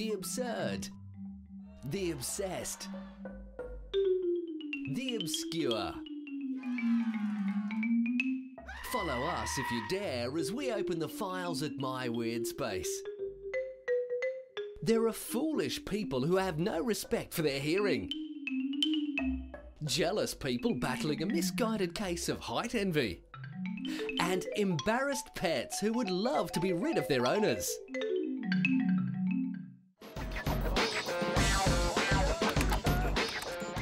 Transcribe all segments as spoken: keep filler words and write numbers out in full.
the absurd, the obsessed, the obscure. Follow us if you dare as we open the files at My Weird Space. There are foolish people who have no respect for their hearing. Jealous people battling a misguided case of height envy. And embarrassed pets who would love to be rid of their owners.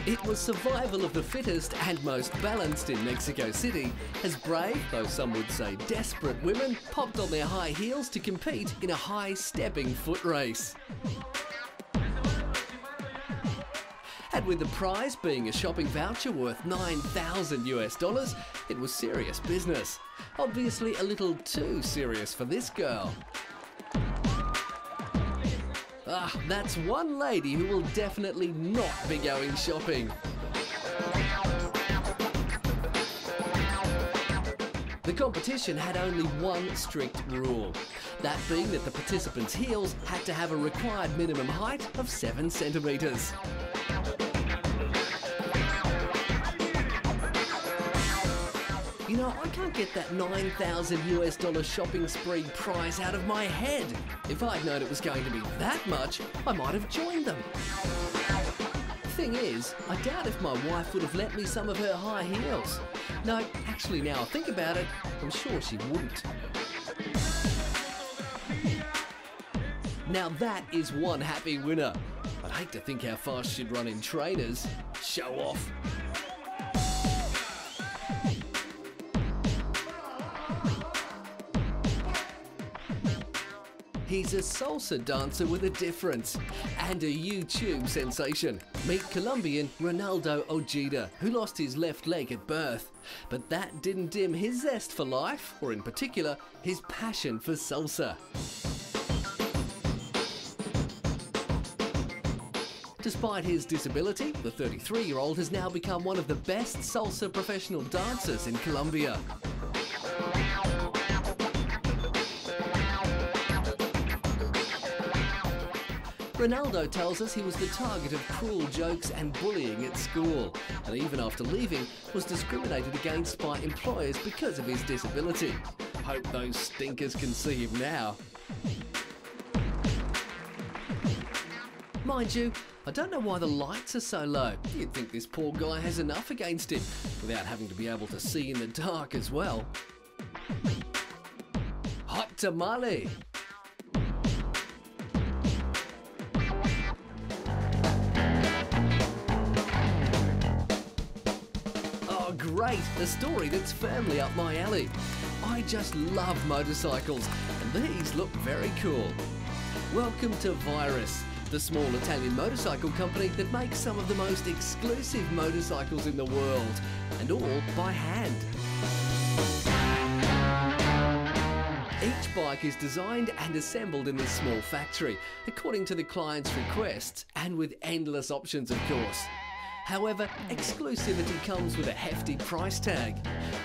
It was survival of the fittest and most balanced in Mexico City as brave, though some would say desperate, women popped on their high heels to compete in a high-stepping foot race. And with the prize being a shopping voucher worth nine thousand US dollars, it was serious business. Obviously a little too serious for this girl. Ah, that's one lady who will definitely not be going shopping. The competition had only one strict rule, that being that the participants' heels had to have a required minimum height of seven centimetres. You know, I can't get that nine thousand US dollar shopping spree prize out of my head. If I'd known it was going to be that much, I might have joined them. Thing is, I doubt if my wife would have lent me some of her high heels. No, actually, now I think about it, I'm sure she wouldn't. Now that is one happy winner. I'd hate to think how fast she'd run in trainers. Show off. He's a salsa dancer with a difference and a YouTube sensation. Meet Colombian Ronaldo Ojeda, who lost his left leg at birth. But that didn't dim his zest for life, or in particular, his passion for salsa. Despite his disability, the thirty-three-year-old has now become one of the best salsa professional dancers in Colombia. Ronaldo tells us he was the target of cruel jokes and bullying at school, and even after leaving, was discriminated against by employers because of his disability. Hope those stinkers can see him now. Mind you, I don't know why the lights are so low. You'd think this poor guy has enough against him, without having to be able to see in the dark as well. Hot tamale! Great, a story that's firmly up my alley. I just love motorcycles, and these look very cool. Welcome to Virus, the small Italian motorcycle company that makes some of the most exclusive motorcycles in the world, and all by hand. Each bike is designed and assembled in this small factory, according to the client's requests, and with endless options, of course. However, exclusivity comes with a hefty price tag,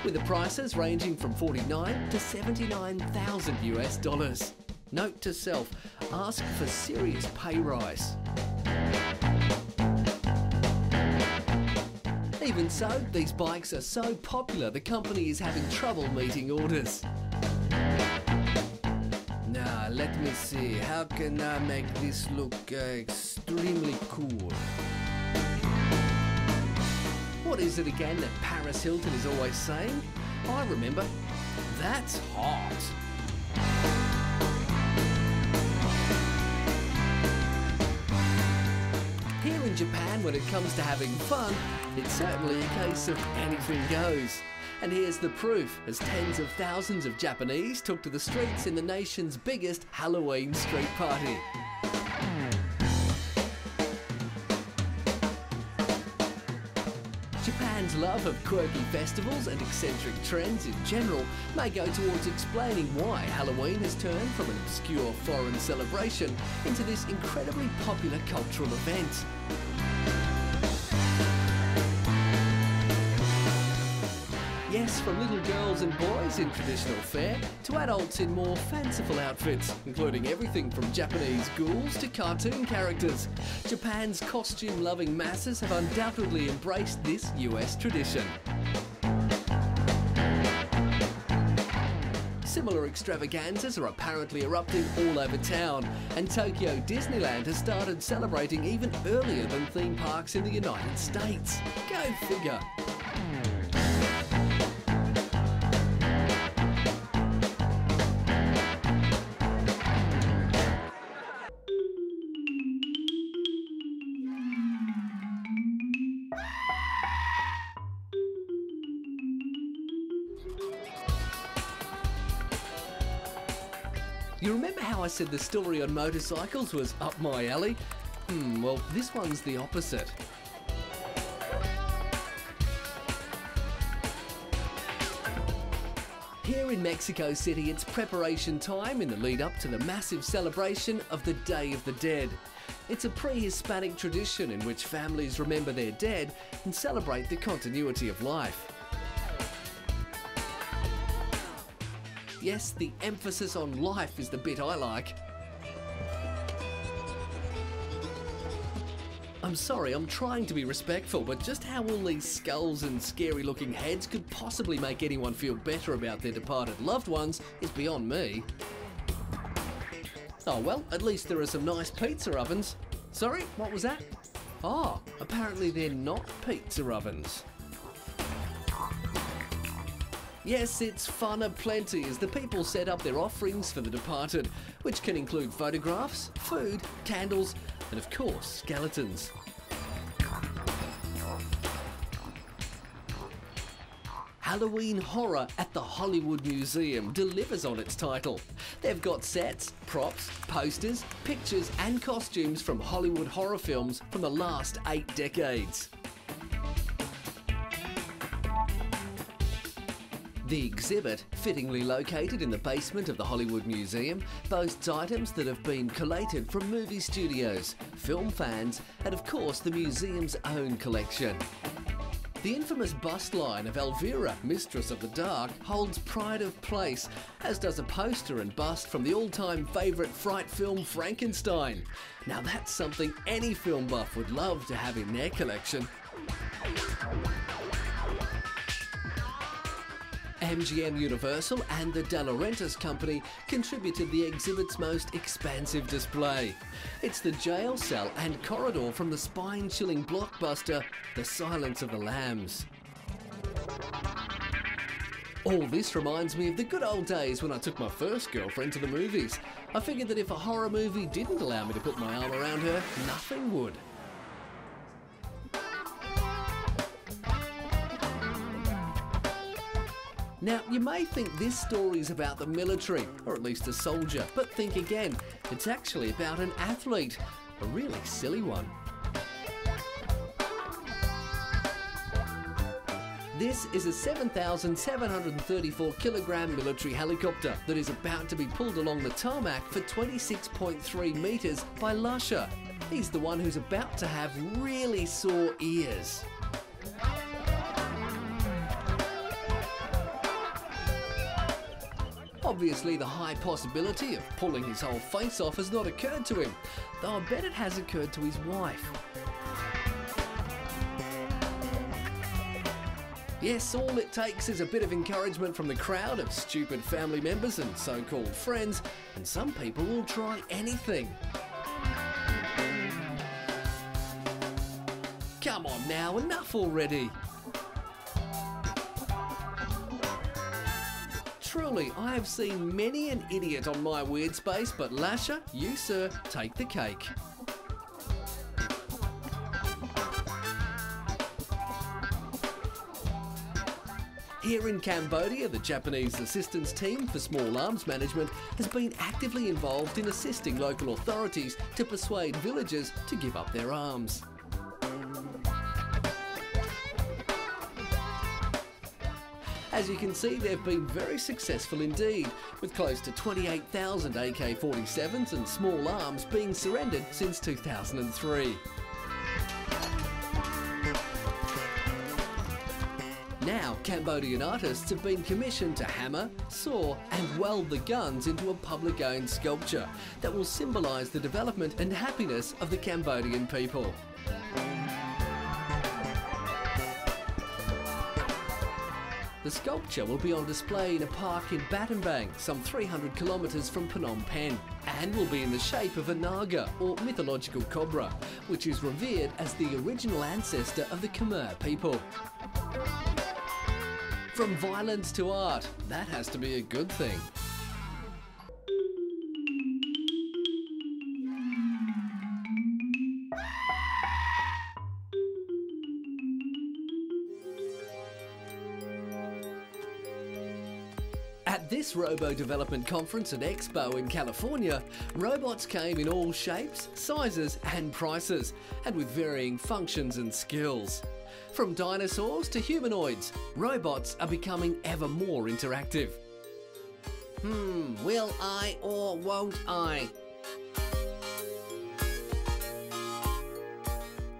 with the prices ranging from forty-nine thousand to seventy-nine thousand US dollars. Note to self, ask for serious pay rise. Even so, these bikes are so popular the company is having trouble meeting orders. Now, let me see, how can I make this look uh, extremely cool? What is it again that Paris Hilton is always saying? I remember, that's hot. Here in Japan, when it comes to having fun, it's certainly a case of anything goes. And here's the proof, as tens of thousands of Japanese took to the streets in the nation's biggest Halloween street party. Japan's love of quirky festivals and eccentric trends in general may go towards explaining why Halloween has turned from an obscure foreign celebration into this incredibly popular cultural event. Yes, gifts from little girls and boys in traditional fare to adults in more fanciful outfits, including everything from Japanese ghouls to cartoon characters. Japan's costume-loving masses have undoubtedly embraced this U S tradition. Similar extravaganzas are apparently erupting all over town, and Tokyo Disneyland has started celebrating even earlier than theme parks in the United States. Go figure. You remember how I said the story on motorcycles was up my alley? Hmm, well, this one's the opposite. Here in Mexico City, it's preparation time in the lead up to the massive celebration of the Day of the Dead. It's a pre-Hispanic tradition in which families remember their dead and celebrate the continuity of life. Yes, the emphasis on life is the bit I like. I'm sorry, I'm trying to be respectful, but just how all these skulls and scary-looking heads could possibly make anyone feel better about their departed loved ones is beyond me. Oh well, at least there are some nice pizza ovens. Sorry, what was that? Oh, apparently they're not pizza ovens. Yes, it's fun aplenty as the people set up their offerings for the departed, which can include photographs, food, candles, and of course, skeletons. Halloween Horror at the Hollywood Museum delivers on its title. They've got sets, props, posters, pictures, and costumes from Hollywood horror films from the last eight decades. The exhibit, fittingly located in the basement of the Hollywood Museum, boasts items that have been collated from movie studios, film fans, and of course the museum's own collection. The infamous bust line of Elvira, Mistress of the Dark, holds pride of place, as does a poster and bust from the all-time favourite fright film Frankenstein. Now that's something any film buff would love to have in their collection. M G M Universal and the De Laurentiis Company contributed the exhibit's most expansive display. It's the jail cell and corridor from the spine-chilling blockbuster, The Silence of the Lambs. All this reminds me of the good old days when I took my first girlfriend to the movies. I figured that if a horror movie didn't allow me to put my arm around her, nothing would. Now, you may think this story's about the military, or at least a soldier, but think again. It's actually about an athlete, a really silly one. This is a seven thousand seven hundred thirty-four kilogram military helicopter that is about to be pulled along the tarmac for twenty-six point three metres by Lasha. He's the one who's about to have really sore ears. Obviously, the high possibility of pulling his whole face off has not occurred to him, though I bet it has occurred to his wife. Yes, all it takes is a bit of encouragement from the crowd of stupid family members and so-called friends, and some people will try anything. Come on now, enough already. Truly, I have seen many an idiot on My Weird Space, but Lasha, you sir, take the cake. Here in Cambodia, the Japanese Assistance Team for Small Arms Management has been actively involved in assisting local authorities to persuade villagers to give up their arms. As you can see, they've been very successful indeed, with close to twenty-eight thousand A K forty-sevens and small arms being surrendered since two thousand three. now, Cambodian artists have been commissioned to hammer, saw and weld the guns into a public-owned sculpture that will symbolise the development and happiness of the Cambodian people. The sculpture will be on display in a park in Battambang, some three hundred kilometres from Phnom Penh, and will be in the shape of a naga, or mythological cobra, which is revered as the original ancestor of the Khmer people. From violence to art, that has to be a good thing. At this Robo Development Conference and Expo in California, robots came in all shapes, sizes and prices, and with varying functions and skills. From dinosaurs to humanoids, robots are becoming ever more interactive. Hmm, will I or won't I?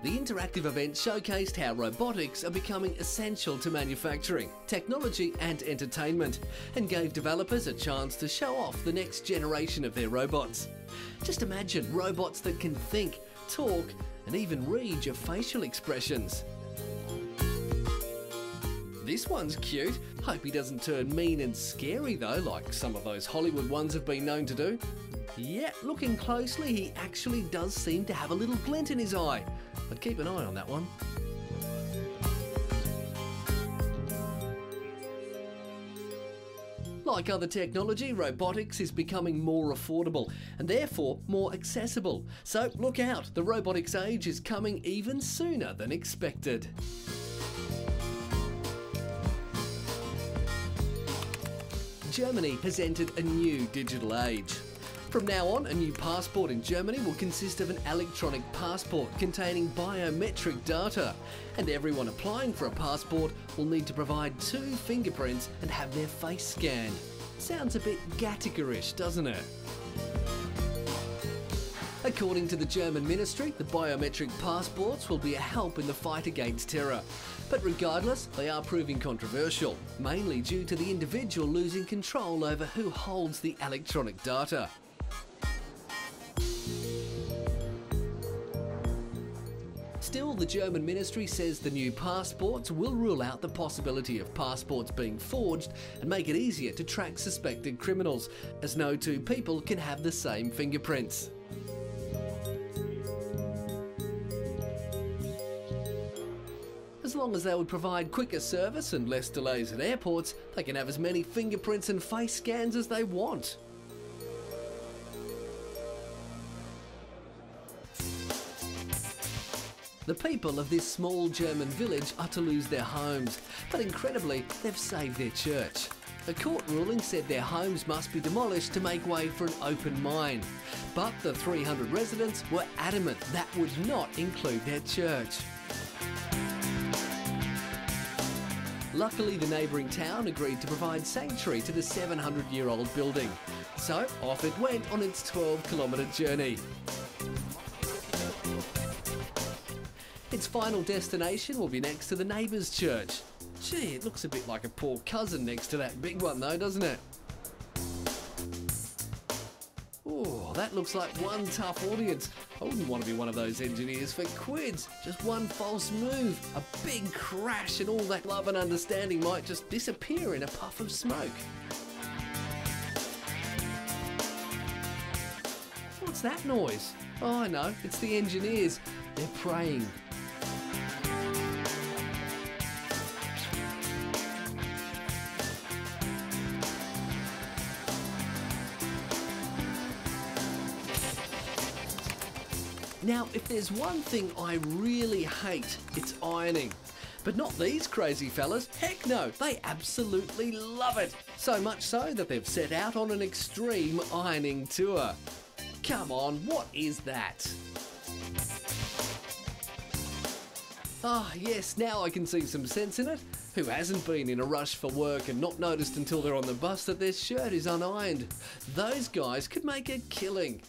The interactive event showcased how robotics are becoming essential to manufacturing, technology and entertainment, and gave developers a chance to show off the next generation of their robots. Just imagine robots that can think, talk, and even read your facial expressions. This one's cute. Hope he doesn't turn mean and scary though, like some of those Hollywood ones have been known to do. Yet, looking closely, he actually does seem to have a little glint in his eye. But keep an eye on that one. Like other technology, robotics is becoming more affordable and therefore more accessible. So look out, the robotics age is coming even sooner than expected. Germany has entered a new digital age. From now on, a new passport in Germany will consist of an electronic passport containing biometric data, and everyone applying for a passport will need to provide two fingerprints and have their face scanned. Sounds a bit Gattaca-ish, doesn't it? According to the German ministry, the biometric passports will be a help in the fight against terror. But regardless, they are proving controversial, mainly due to the individual losing control over who holds the electronic data. Still, the German ministry says the new passports will rule out the possibility of passports being forged and make it easier to track suspected criminals, as no two people can have the same fingerprints. As long as they would provide quicker service and less delays at airports, they can have as many fingerprints and face scans as they want. The people of this small German village are to lose their homes, but incredibly, they've saved their church. A court ruling said their homes must be demolished to make way for an open mine, but the three hundred residents were adamant that would not include their church. Luckily, the neighbouring town agreed to provide sanctuary to the seven hundred year old building, so off it went on its twelve kilometre journey. Its final destination will be next to the neighbour's church. Gee, it looks a bit like a poor cousin next to that big one though, doesn't it? Ooh, that looks like one tough audience. I wouldn't want to be one of those engineers for quids. Just one false move, a big crash, and all that love and understanding might just disappear in a puff of smoke. What's that noise? Oh, I know, it's the engineers. They're praying. Now, if there's one thing I really hate, it's ironing. But not these crazy fellas. Heck no, they absolutely love it. So much so that they've set out on an extreme ironing tour. Come on, what is that? Ah, oh, yes, now I can see some sense in it. Who hasn't been in a rush for work and not noticed until they're on the bus that their shirt is unironed? Those guys could make a killing.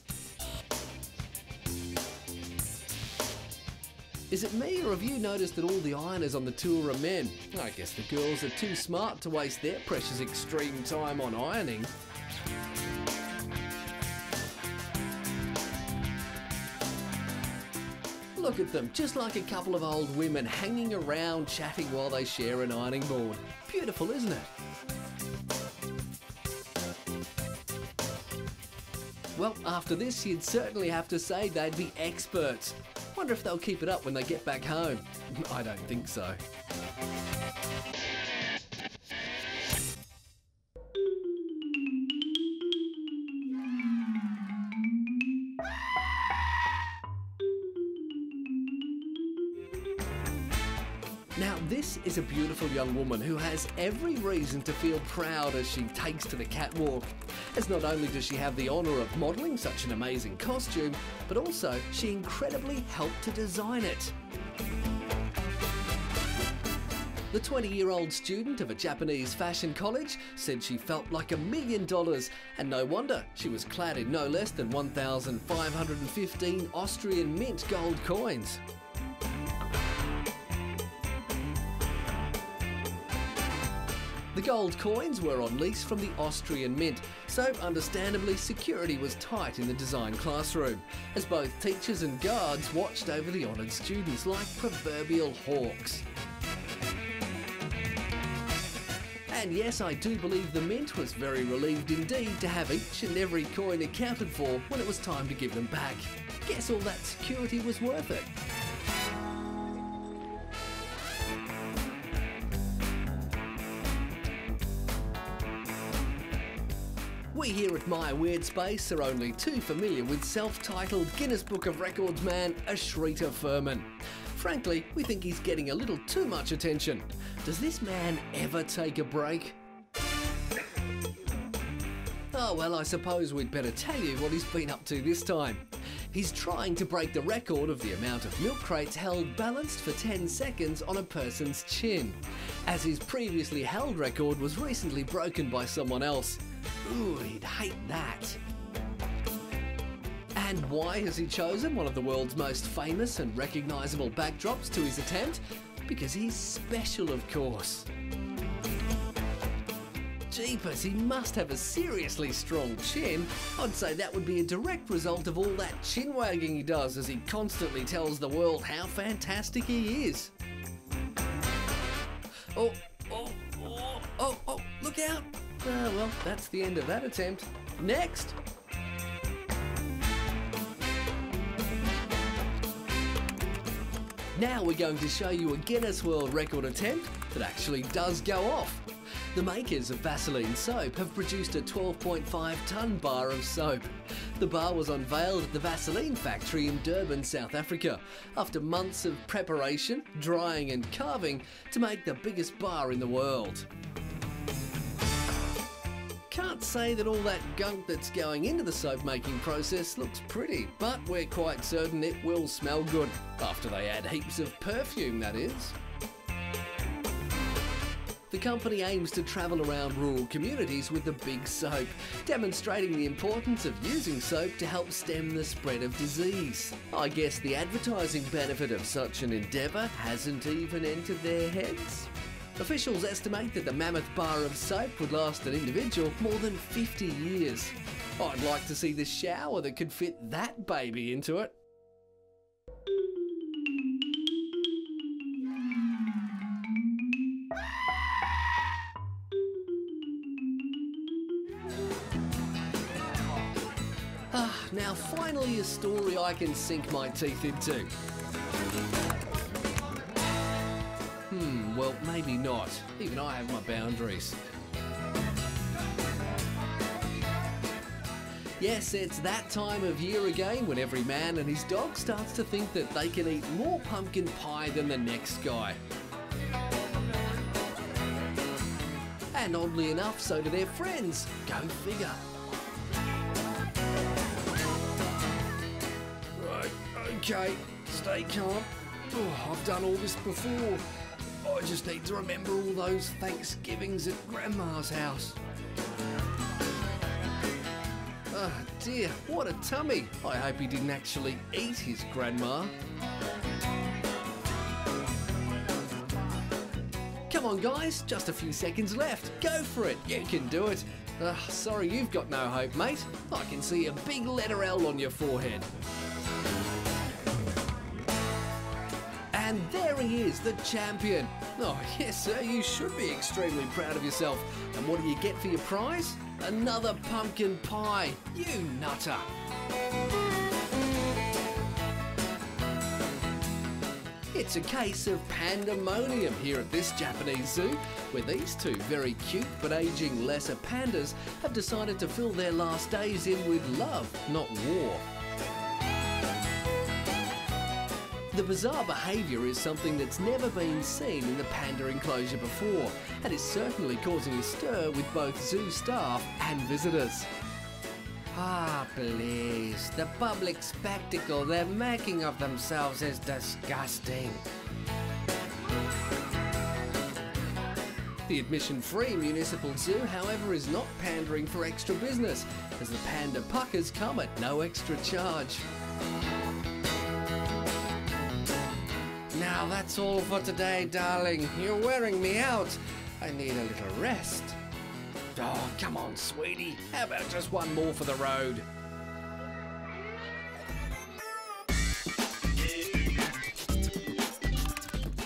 Is it me, or have you noticed that all the ironers on the tour are men? I guess the girls are too smart to waste their precious extreme time on ironing. Look at them, just like a couple of old women hanging around chatting while they share an ironing board. Beautiful, isn't it? Well, after this, you'd certainly have to say they'd be experts. Wonder if they'll keep it up when they get back home. I don't think so. Now, this is a beautiful young woman who has every reason to feel proud as she takes to the catwalk, as not only does she have the honour of modelling such an amazing costume, but also she incredibly helped to design it. The twenty-year-old student of a Japanese fashion college said she felt like a million dollars, and no wonder she was clad in no less than one thousand five hundred fifteen Austrian Mint gold coins. The gold coins were on lease from the Austrian Mint, so understandably security was tight in the design classroom, as both teachers and guards watched over the honoured students like proverbial hawks. And yes, I do believe the Mint was very relieved indeed to have each and every coin accounted for when it was time to give them back. Guess all that security was worth it. We here at My Weird Space are only too familiar with self-titled Guinness Book of Records man Ashrita Furman. Frankly, we think he's getting a little too much attention. Does this man ever take a break? Oh well, I suppose we'd better tell you what he's been up to this time. He's trying to break the record of the amount of milk crates held balanced for ten seconds on a person's chin, as his previously held record was recently broken by someone else. Ooh, he'd hate that. And why has he chosen one of the world's most famous and recognisable backdrops to his attempt? Because he's special, of course. Jeepers, he must have a seriously strong chin. I'd say that would be a direct result of all that chin wagging he does as he constantly tells the world how fantastic he is. Oh, oh, oh, oh, oh, look out! Ah, well, that's the end of that attempt. Next! Now we're going to show you a Guinness World Record attempt that actually does go off. The makers of Vaseline soap have produced a twelve point five tonne bar of soap. The bar was unveiled at the Vaseline factory in Durban, South Africa, after months of preparation, drying and carving to make the biggest bar in the world. Can't say that all that gunk that's going into the soap making process looks pretty, but we're quite certain it will smell good. After they add heaps of perfume, that is. The company aims to travel around rural communities with the big soap, demonstrating the importance of using soap to help stem the spread of disease. I guess the advertising benefit of such an endeavour hasn't even entered their heads. Officials estimate that the mammoth bar of soap would last an individual more than fifty years. I'd like to see the shower that could fit that baby into it. Ah, now finally a story I can sink my teeth into. Hmm, well, maybe not. Even I have my boundaries. Yes, it's that time of year again when every man and his dog starts to think that they can eat more pumpkin pie than the next guy. And oddly enough, so do their friends. Go figure. Right, okay, stay calm. Oh, I've done all this before. I just need to remember all those Thanksgivings at Grandma's house. Oh dear, what a tummy. I hope he didn't actually eat his grandma. Come on guys, just a few seconds left. Go for it, you can do it. Uh, sorry you've got no hope, mate. I can see a big letter L on your forehead. And there he is, the champion. Oh yes sir, you should be extremely proud of yourself. And what do you get for your prize? Another pumpkin pie, you nutter. It's a case of pandemonium here at this Japanese zoo, where these two very cute but ageing lesser pandas have decided to fill their last days in with love, not war. The bizarre behaviour is something that's never been seen in the panda enclosure before, and is certainly causing a stir with both zoo staff and visitors. Ah, please, the public spectacle they're making of themselves is disgusting. The admission-free municipal zoo, however, is not pandering for extra business, as the panda puckers come at no extra charge. Now that's all for today, darling. You're wearing me out. I need a little rest. Oh, come on, sweetie. How about just one more for the road?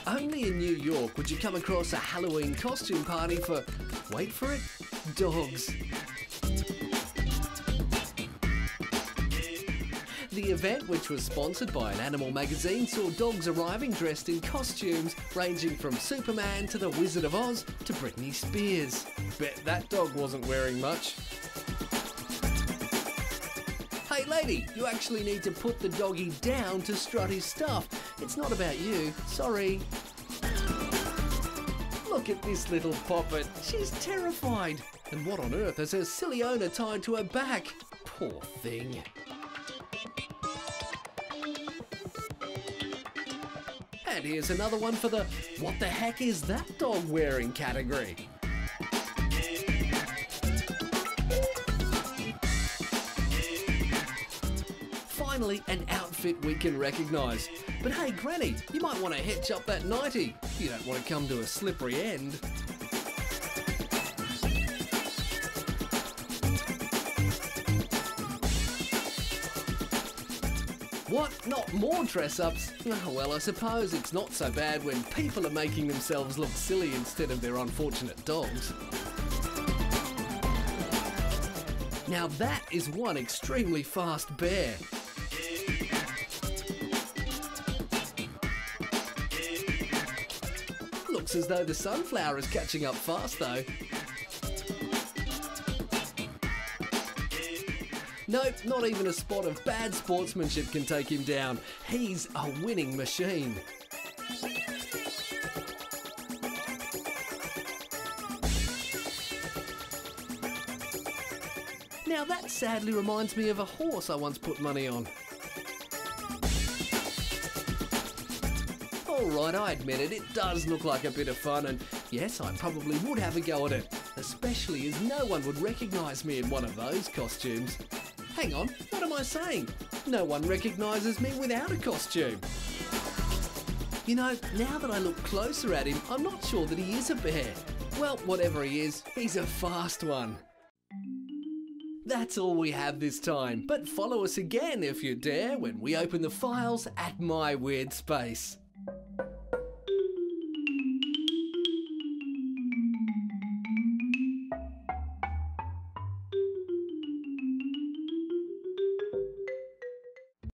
Only in New York would you come across a Halloween costume party for, wait for it, dogs. The event, which was sponsored by an animal magazine, saw dogs arriving dressed in costumes ranging from Superman to the Wizard of Oz to Britney Spears. Bet that dog wasn't wearing much. Hey lady, you actually need to put the doggy down to strut his stuff. It's not about you, sorry. Look at this little poppet, she's terrified. And what on earth has her silly owner tied to her back? Poor thing. And here's another one for the what the heck is that dog wearing category. Finally, an outfit we can recognise. But hey granny, you might want to hitch up that nightie. You don't want to come to a slippery end. What? Not more dress-ups? Oh, well, I suppose it's not so bad when people are making themselves look silly instead of their unfortunate dogs. Now that is one extremely fast bear. Looks as though the sunflower is catching up fast, though. Nope, not even a spot of bad sportsmanship can take him down. He's a winning machine. Now that sadly reminds me of a horse I once put money on. Alright, I admit it, it does look like a bit of fun, and yes, I probably would have a go at it, especially as no one would recognise me in one of those costumes. Hang on, what am I saying? No one recognises me without a costume. You know, now that I look closer at him, I'm not sure that he is a bear. Well, whatever he is, he's a fast one. That's all we have this time, but follow us again if you dare when we open the files at My Weird Space.